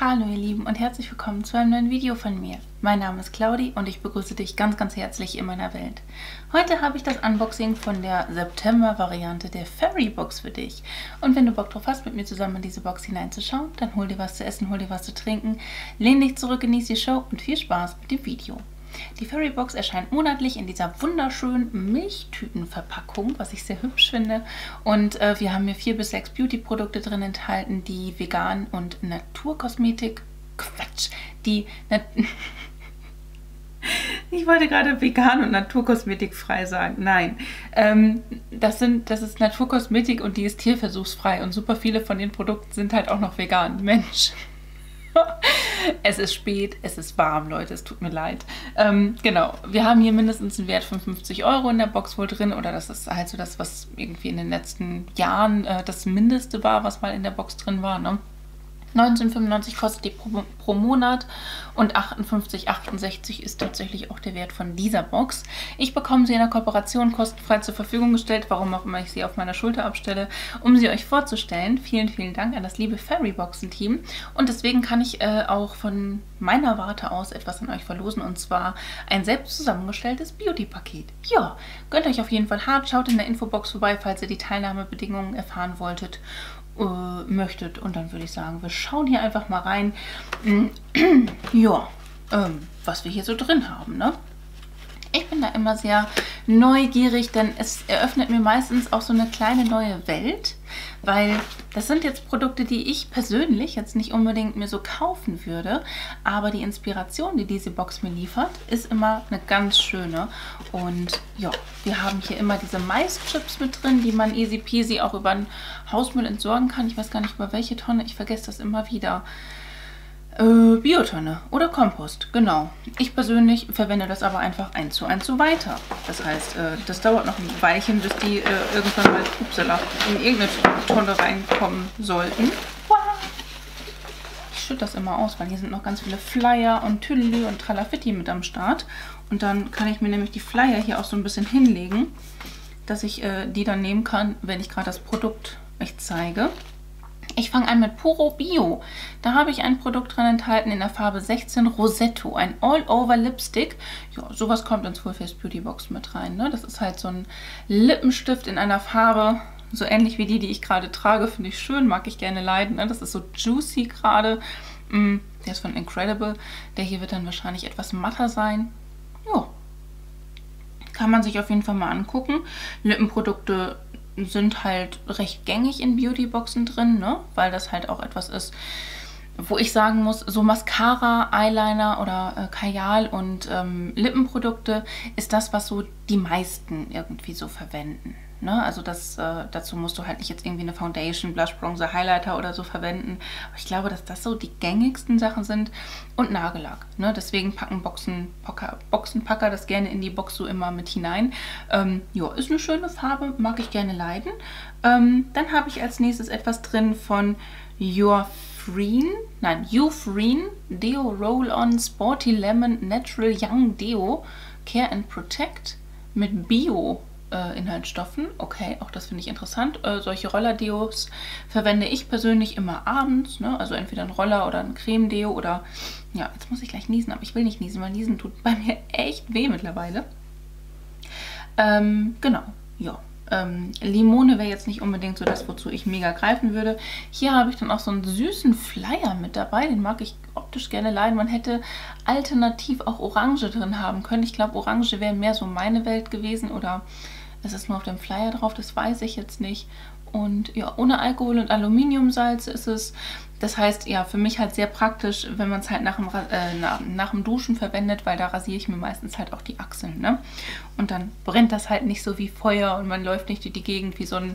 Hallo ihr Lieben und herzlich willkommen zu einem neuen Video von mir. Mein Name ist Claudi und ich begrüße dich ganz, ganz herzlich in meiner Welt. Heute habe ich das Unboxing von der September-Variante der Fairy Box für dich. Und wenn du Bock drauf hast, mit mir zusammen in diese Box hineinzuschauen, dann hol dir was zu essen, hol dir was zu trinken, lehn dich zurück, genieß die Show und viel Spaß mit dem Video. Die Fairy Box erscheint monatlich in dieser wunderschönen Milchtütenverpackung, was ich sehr hübsch finde. Und wir haben hier 4 bis 6 Beauty-Produkte drin enthalten, die vegan und Naturkosmetik... Quatsch! Ich wollte gerade vegan und naturkosmetikfrei sagen. Nein, das ist Naturkosmetik und die ist tierversuchsfrei. Und super viele von den Produkten sind halt auch noch vegan. Mensch! Es ist spät, es ist warm, Leute, es tut mir leid. Genau, wir haben hier mindestens einen Wert von 50 € in der Box wohl drin, oder das ist halt so das, was irgendwie in den letzten Jahren das Mindeste war, was mal in der Box drin war, ne? 19,95 kostet die pro Monat und 58,68 ist tatsächlich auch der Wert von dieser Box. Ich bekomme sie in der Kooperation kostenfrei zur Verfügung gestellt, warum auch immer ich sie auf meiner Schulter abstelle, um sie euch vorzustellen. Vielen, vielen Dank an das liebe Fairy Boxen Team. Und deswegen kann ich auch von meiner Warte aus etwas an euch verlosen, und zwar ein selbst zusammengestelltes Beauty-Paket. Ja, gönnt euch auf jeden Fall hart, schaut in der Infobox vorbei, falls ihr die Teilnahmebedingungen erfahren wolltet. Möchtet. Und dann würde ich sagen, wir schauen hier einfach mal rein, ja, was wir hier so drin haben, ne? Ich bin da immer sehr neugierig, denn es eröffnet mir meistens auch so eine kleine neue Welt, weil das sind jetzt Produkte, die ich persönlich jetzt nicht unbedingt mir so kaufen würde, aber die Inspiration, die diese Box mir liefert, ist immer eine ganz schöne. Und ja, wir haben hier immer diese Maischips mit drin, die man easy peasy auch über den Hausmüll entsorgen kann. Ich weiß gar nicht, über welche Tonne, ich vergesse das immer wieder. Biotonne oder Kompost, genau. Ich persönlich verwende das aber einfach 1 zu 1 so weiter. Das heißt, das dauert noch ein Weilchen, bis die irgendwann mal upsala, in irgendeine Tonne reinkommen sollten. Ich schütte das immer aus, weil hier sind noch ganz viele Flyer und Tüdelü und Tralafitti mit am Start. Und dann kann ich mir nämlich die Flyer hier auch so ein bisschen hinlegen, dass ich die dann nehmen kann, wenn ich gerade das Produkt euch zeige. Ich fange an mit Puro Bio. Da habe ich ein Produkt drin enthalten in der Farbe 16 Rosetto. Ein All-Over-Lipstick. Ja, sowas kommt ins Full-Face Beauty Box mit rein, ne? Das ist halt so ein Lippenstift in einer Farbe, so ähnlich wie die ich gerade trage. Finde ich schön, mag ich gerne leiden, ne? Das ist so juicy gerade. Der ist von Incredible. Der hier wird dann wahrscheinlich etwas matter sein. Ja, kann man sich auf jeden Fall mal angucken. Lippenprodukte sind halt recht gängig in Beautyboxen drin, ne? Weil das halt auch etwas ist, wo ich sagen muss, so Mascara, Eyeliner oder Kajal und Lippenprodukte ist das, was so die meisten irgendwie so verwenden, ne? Also das, dazu musst du halt nicht jetzt irgendwie eine Foundation, Blush, Bronzer, Highlighter oder so verwenden. Aber ich glaube, dass das so die gängigsten Sachen sind, und Nagellack, ne? Deswegen packen Boxenpacker das gerne in die Box so immer mit hinein. Ja, ist eine schöne Farbe, mag ich gerne leiden. Dann habe ich als nächstes etwas drin von Youfreen Deo Roll-On Sporty Lemon Natural Young Deo Care and Protect mit Bio-Inhaltsstoffen. Okay, auch das finde ich interessant. Solche Roller-Deos verwende ich persönlich immer abends, ne? Also entweder ein Roller oder ein Creme-Deo oder... Ja, jetzt muss ich gleich niesen, aber ich will nicht niesen, weil niesen tut bei mir echt weh mittlerweile. Genau, ja. Limone wäre jetzt nicht unbedingt so das, wozu ich mega greifen würde. Hier habe ich dann auch so einen süßen Flyer mit dabei. Den mag ich optisch gerne leiden. Man hätte alternativ auch Orange drin haben können. Ich glaube, Orange wäre mehr so meine Welt gewesen. Oder es ist nur auf dem Flyer drauf, das weiß ich jetzt nicht. Und ja, ohne Alkohol und Aluminiumsalz ist es. Das heißt, ja, für mich halt sehr praktisch, wenn man es halt nach dem Duschen verwendet, weil da rasiere ich mir meistens halt auch die Achseln, ne? Und dann brennt das halt nicht so wie Feuer und man läuft nicht durch die Gegend wie so ein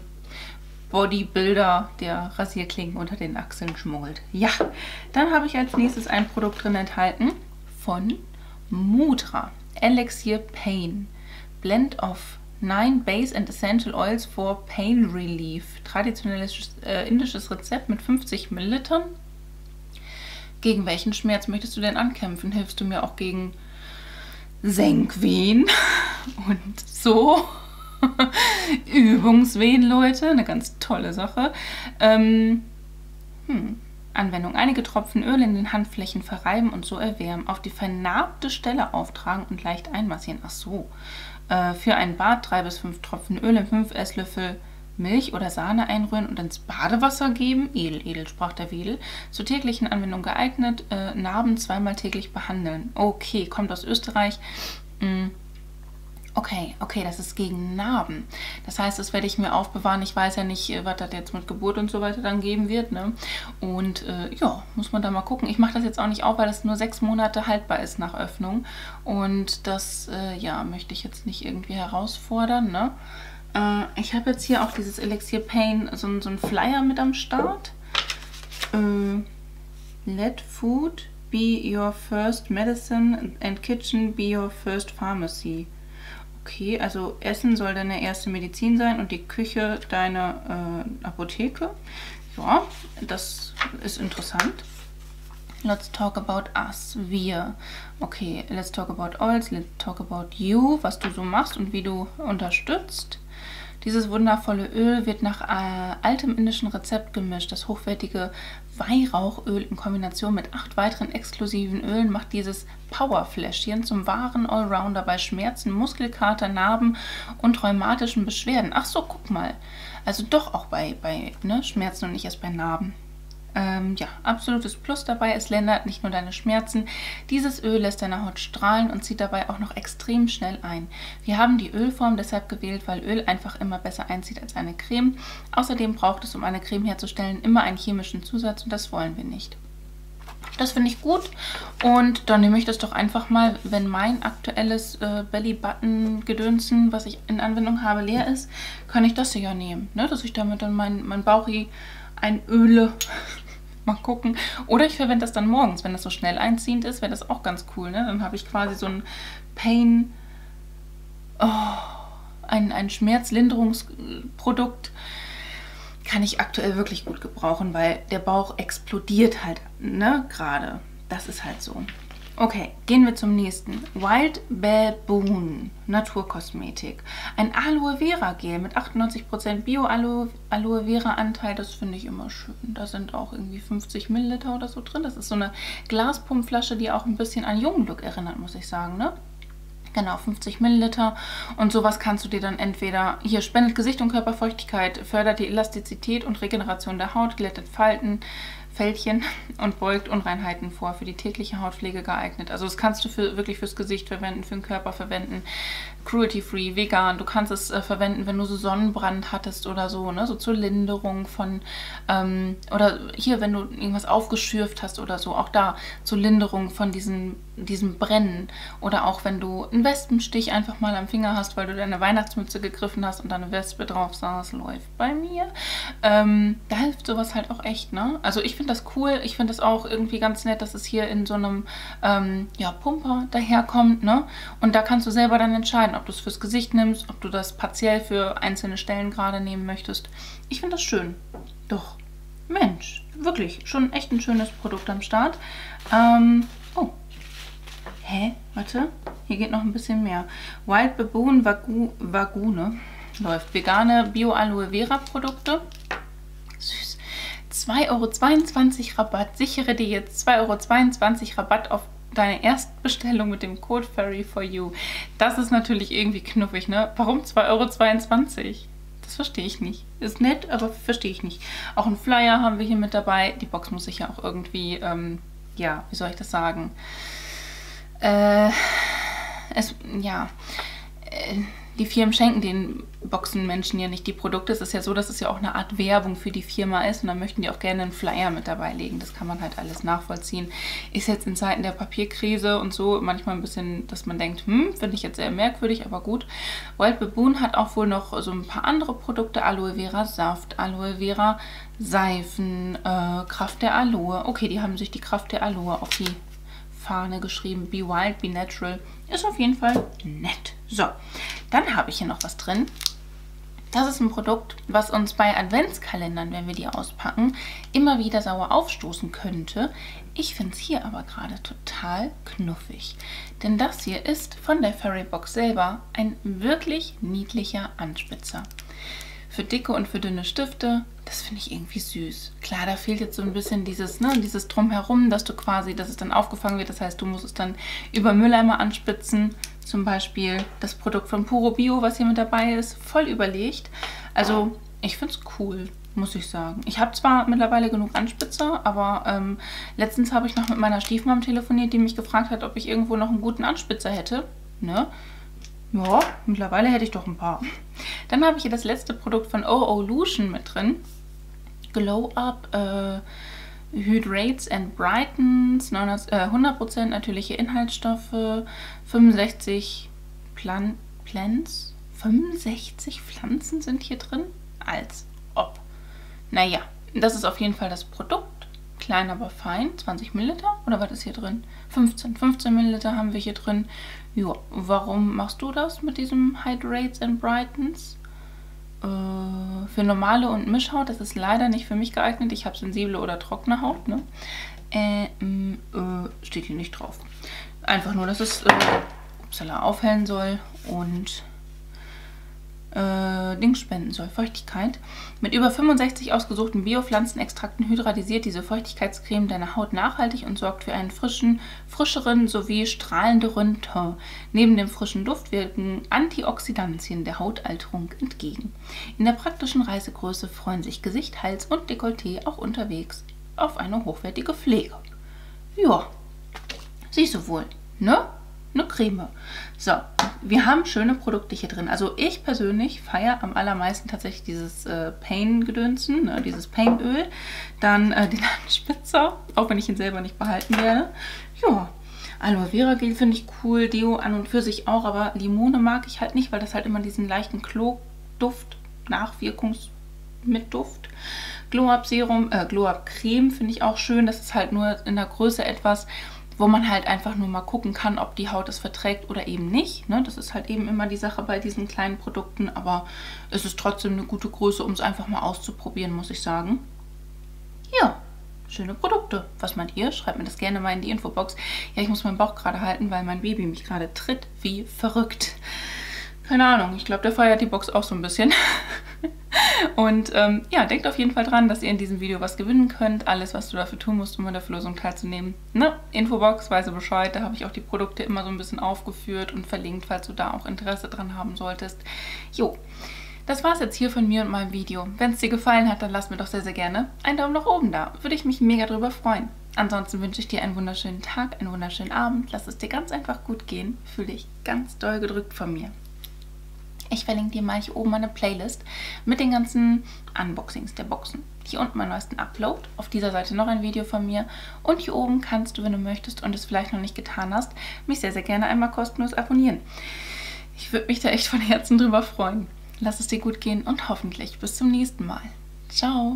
Bodybuilder, der Rasierklingen unter den Achseln schmuggelt. Ja, dann habe ich als nächstes ein Produkt drin enthalten von Mudra. Elixir Pain. Blend of 9 Base and Essential Oils for Pain Relief. Traditionelles indisches Rezept mit 50 Millilitern. Gegen welchen Schmerz möchtest du denn ankämpfen? Hilfst du mir auch gegen Senkwehen und so? Übungswehen, Leute. Eine ganz tolle Sache. Anwendung. Einige Tropfen Öl in den Handflächen verreiben und so erwärmen. Auf die vernarbte Stelle auftragen und leicht einmassieren. Ach so. Für ein Bad 3 bis 5 Tropfen Öl in 5 Esslöffel Milch oder Sahne einrühren und ins Badewasser geben. Edel, sprach der Wedel. Zur täglichen Anwendung geeignet. Narben 2-mal täglich behandeln. Okay, kommt aus Österreich. Okay, das ist gegen Narben. Das heißt, das werde ich mir aufbewahren. Ich weiß ja nicht, was das jetzt mit Geburt und so weiter dann geben wird, ne? Und ja, muss man da mal gucken. Ich mache das jetzt auch nicht auf, weil das nur 6 Monate haltbar ist nach Öffnung. Und das, ja, möchte ich jetzt nicht irgendwie herausfordern, ne? Ich habe jetzt hier auch dieses Elixir Pain, so einen Flyer mit am Start. Let Food be your first medicine and kitchen be your first pharmacy. Okay, also Essen soll deine erste Medizin sein und die Küche deine Apotheke. Ja, das ist interessant. Let's talk about us, wir. Okay, let's talk about oils, let's talk about you, was du so machst und wie du unterstützt. Dieses wundervolle Öl wird nach altem indischen Rezept gemischt. Das hochwertige Weihrauchöl in Kombination mit 8 weiteren exklusiven Ölen macht dieses Powerfläschchen zum wahren Allrounder bei Schmerzen, Muskelkater, Narben und rheumatischen Beschwerden. Ach so, guck mal. Also doch auch bei Schmerzen und nicht erst bei Narben. Ja, absolutes Plus dabei. Es lindert nicht nur deine Schmerzen. Dieses Öl lässt deine Haut strahlen und zieht dabei auch noch extrem schnell ein. Wir haben die Ölform deshalb gewählt, weil Öl einfach immer besser einzieht als eine Creme. Außerdem braucht es, um eine Creme herzustellen, immer einen chemischen Zusatz und das wollen wir nicht. Das finde ich gut und dann nehme ich das doch einfach mal, wenn mein aktuelles Belly-Button-Gedönsen, was ich in Anwendung habe, leer ist, kann ich das hier ja nehmen, ne? Dass ich damit dann mein Bauchi einöle. Mal gucken. Oder ich verwende das dann morgens, wenn das so schnell einziehend ist, wäre das auch ganz cool, ne? Dann habe ich quasi so ein Pain, ein Schmerzlinderungsprodukt, kann ich aktuell wirklich gut gebrauchen, weil der Bauch explodiert halt, ne, gerade. Das ist halt so. Okay, gehen wir zum nächsten. Wild Baboon, Naturkosmetik. Ein Aloe Vera Gel mit 98% Bio-Aloe Vera Anteil, das finde ich immer schön. Da sind auch irgendwie 50 Milliliter oder so drin. Das ist so eine Glaspumpflasche, die auch ein bisschen an Jungglück erinnert, muss ich sagen, ne? Genau, 50 Milliliter und sowas kannst du dir dann entweder, hier spendet Gesicht und Körperfeuchtigkeit, fördert die Elastizität und Regeneration der Haut, glättet Falten, Fältchen und beugt Unreinheiten vor, für die tägliche Hautpflege geeignet. Also das kannst du wirklich fürs Gesicht verwenden, für den Körper verwenden, cruelty-free, vegan. Du kannst es verwenden, wenn du so Sonnenbrand hattest oder so, ne? So zur Linderung von, oder hier, wenn du irgendwas aufgeschürft hast oder so, auch da zur Linderung von diesem Brennen. Oder auch, wenn du einen Wespenstich einfach mal am Finger hast, weil du deine Weihnachtsmütze gegriffen hast und da eine Wespe drauf saß, läuft bei mir. Da hilft sowas halt auch echt, ne? Also ich finde das cool, ich finde das auch irgendwie ganz nett, dass es hier in so einem ja, Pumper daherkommt, ne? Und da kannst du selber dann entscheiden, ob du es fürs Gesicht nimmst, ob du das partiell für einzelne Stellen gerade nehmen möchtest. Ich finde das schön. Doch, Mensch, wirklich, schon echt ein schönes Produkt am Start. Oh, hä, warte, hier geht noch ein bisschen mehr. Wild Baboon Vagune läuft. Vegane Bio-Aloe Vera Produkte. 2,22 € Rabatt. Sichere dir jetzt 2,22 € Rabatt auf deine Erstbestellung mit dem Code Fairy4You. Das ist natürlich irgendwie knuffig, ne? Warum 2,22 €? Das verstehe ich nicht. Ist nett, aber verstehe ich nicht. Auch einen Flyer haben wir hier mit dabei. Die Box muss ich ja auch irgendwie, ja, wie soll ich das sagen? Die Firmen schenken den Boxenmenschen ja nicht die Produkte. Es ist ja so, dass es ja auch eine Art Werbung für die Firma ist. Und dann möchten die auch gerne einen Flyer mit dabei legen. Das kann man halt alles nachvollziehen. Ist jetzt in Zeiten der Papierkrise und so manchmal ein bisschen, dass man denkt, finde ich jetzt sehr merkwürdig, aber gut. Wild Baboon hat auch wohl noch so ein paar andere Produkte. Aloe Vera Saft, Aloe Vera Seifen, Kraft der Aloe. Okay, die haben sich die Kraft der Aloe auf die Fahne geschrieben. Be wild, be natural. Ist auf jeden Fall nett. So, dann habe ich hier noch was drin. Das ist ein Produkt, was uns bei Adventskalendern, wenn wir die auspacken, immer wieder sauer aufstoßen könnte. Ich finde es hier aber gerade total knuffig. Denn das hier ist von der Fairy Box selber ein wirklich niedlicher Anspitzer. für dicke und für dünne Stifte. Das finde ich irgendwie süß. Klar, da fehlt jetzt so ein bisschen dieses, ne, dieses Drumherum, dass du quasi, dass es dann aufgefangen wird. Das heißt, du musst es dann über Mülleimer anspitzen. Zum Beispiel das Produkt von Puro Bio, was hier mit dabei ist. Voll überlegt. Also, ich finde es cool, muss ich sagen. Ich habe zwar mittlerweile genug Anspitzer, aber letztens habe ich noch mit meiner Stiefmom telefoniert, die mich gefragt hat, ob ich irgendwo noch einen guten Anspitzer hätte. Ne? Ja, mittlerweile hätte ich doch ein paar. Dann habe ich hier das letzte Produkt von O-O-Lution mit drin. Glow Up Hydrates and Brightens, 100% natürliche Inhaltsstoffe, 65 Pflanzen sind hier drin, als ob. Naja, das ist auf jeden Fall das Produkt. Klein, aber fein. 20 Milliliter? Oder was ist hier drin? 15. 15 Milliliter haben wir hier drin. Jo, warum machst du das mit diesem Hydrates and Brightens? Für normale und Mischhaut. Das ist leider nicht für mich geeignet. Ich habe sensible oder trockene Haut. Ne? Steht hier nicht drauf. Einfach nur, dass es upsala, aufhellen soll und Dings spenden soll, Feuchtigkeit. Mit über 65 ausgesuchten Bio-Pflanzenextrakten hydratisiert diese Feuchtigkeitscreme deine Haut nachhaltig und sorgt für einen frischen, frischeren sowie strahlenderen Teint. Neben dem frischen Duft wirken Antioxidantien der Hautalterung entgegen. In der praktischen Reisegröße freuen sich Gesicht, Hals und Dekolleté auch unterwegs auf eine hochwertige Pflege. Ja, siehst du wohl, ne? Eine Creme. So, wir haben schöne Produkte hier drin. Also ich persönlich feiere am allermeisten tatsächlich dieses Pain-Gedönsen, ne? Dieses Painöl. Dann den Anspitzer, auch wenn ich ihn selber nicht behalten werde. Ja, Aloe Vera Gel finde ich cool, Deo an und für sich auch, aber Limone mag ich halt nicht, weil das halt immer diesen leichten Klo-Duft, Nachwirkungsmitduft. Glow-Up Serum, Glow-Up Creme finde ich auch schön. Das ist halt nur in der Größe etwas, wo man halt einfach nur mal gucken kann, ob die Haut es verträgt oder eben nicht. Ne? Das ist halt eben immer die Sache bei diesen kleinen Produkten, aber es ist trotzdem eine gute Größe, um es einfach mal auszuprobieren, muss ich sagen. Ja, schöne Produkte. Was meint ihr? Schreibt mir das gerne mal in die Infobox. Ja, ich muss meinen Bauch gerade halten, weil mein Baby mich gerade tritt wie verrückt. Keine Ahnung, ich glaube, der feiert die Box auch so ein bisschen. Und ja, denkt auf jeden Fall dran, dass ihr in diesem Video was gewinnen könnt. Alles, was du dafür tun musst, um an der Verlosung teilzunehmen. Ne? Infobox, weiß ihr Bescheid. Da habe ich auch die Produkte immer so ein bisschen aufgeführt und verlinkt, falls du da auch Interesse dran haben solltest. Jo, das war's jetzt hier von mir und meinem Video. Wenn es dir gefallen hat, dann lass mir doch sehr, sehr gerne einen Daumen nach oben da. Würde ich mich mega drüber freuen. Ansonsten wünsche ich dir einen wunderschönen Tag, einen wunderschönen Abend. Lass es dir ganz einfach gut gehen. Fühl dich ganz doll gedrückt von mir. Ich verlinke dir mal hier oben meine Playlist mit den ganzen Unboxings der Boxen. Hier unten meinen neuesten Upload, auf dieser Seite noch ein Video von mir. Und hier oben kannst du, wenn du möchtest und es vielleicht noch nicht getan hast, mich sehr, sehr gerne einmal kostenlos abonnieren. Ich würde mich da echt von Herzen drüber freuen. Lass es dir gut gehen und hoffentlich bis zum nächsten Mal. Ciao!